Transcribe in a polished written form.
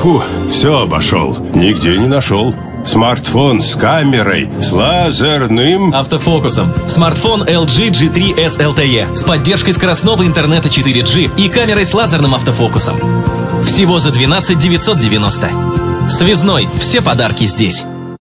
Фу, все обошел. Нигде не нашел. Смартфон с камерой, с лазерным автофокусом. Смартфон LG G3 s LTE с поддержкой скоростного интернета 4G и камерой с лазерным автофокусом. Всего за 12 990. Связной. Все подарки здесь.